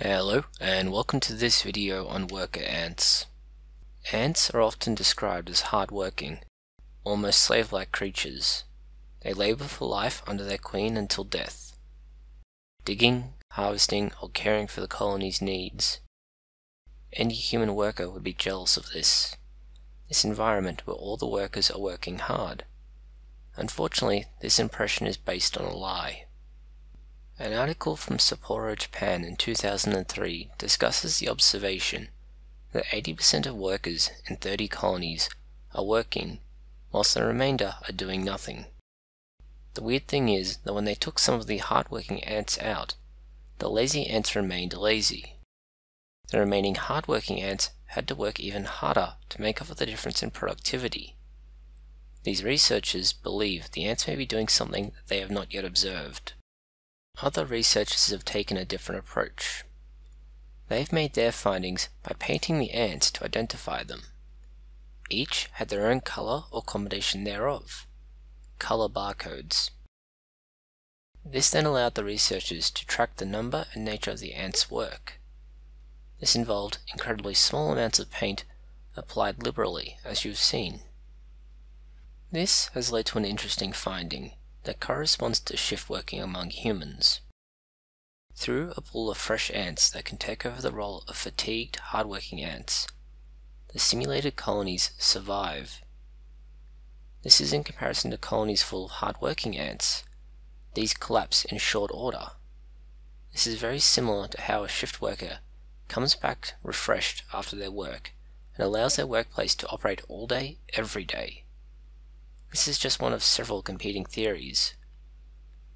Hello and welcome to this video on worker ants. Ants are often described as hard-working, almost slave-like creatures. They labor for life under their queen until death, digging, harvesting, or caring for the colony's needs. Any human worker would be jealous of this environment where all the workers are working hard. Unfortunately, this impression is based on a lie. An article from Sapporo, Japan in 2003 discusses the observation that 80% of workers in 30 colonies are working, whilst the remainder are doing nothing. The weird thing is that when they took some of the hardworking ants out, the lazy ants remained lazy. The remaining hardworking ants had to work even harder to make up for the difference in productivity. These researchers believe the ants may be doing something that they have not yet observed. Other researchers have taken a different approach. They've made their findings by painting the ants to identify them. Each had their own color or combination thereof, color barcodes. This then allowed the researchers to track the number and nature of the ants' work. This involved incredibly small amounts of paint applied liberally, as you've seen. This has led to an interesting finding that corresponds to shift working among humans. Through a pool of fresh ants that can take over the role of fatigued, hard-working ants, the simulated colonies survive. This is in comparison to colonies full of hard-working ants. These collapse in short order. This is very similar to how a shift worker comes back refreshed after their work and allows their workplace to operate all day, every day. This is just one of several competing theories.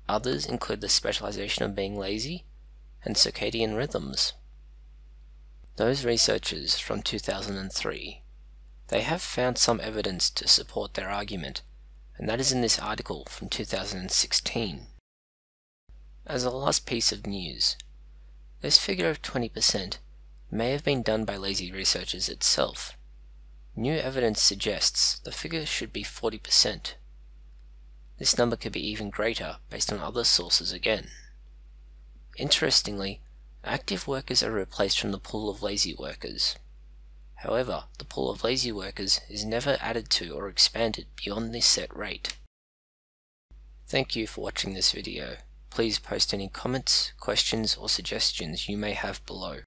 Others include the specialization of being lazy and circadian rhythms. Those researchers from 2003, they have found some evidence to support their argument, and that is in this article from 2016. As a last piece of news, this figure of 20% may have been done by lazy researchers itself. New evidence suggests the figure should be 40%. This number could be even greater based on other sources again. Interestingly, active workers are replaced from the pool of lazy workers. However, the pool of lazy workers is never added to or expanded beyond this set rate. Thank you for watching this video. Please post any comments, questions, or suggestions you may have below.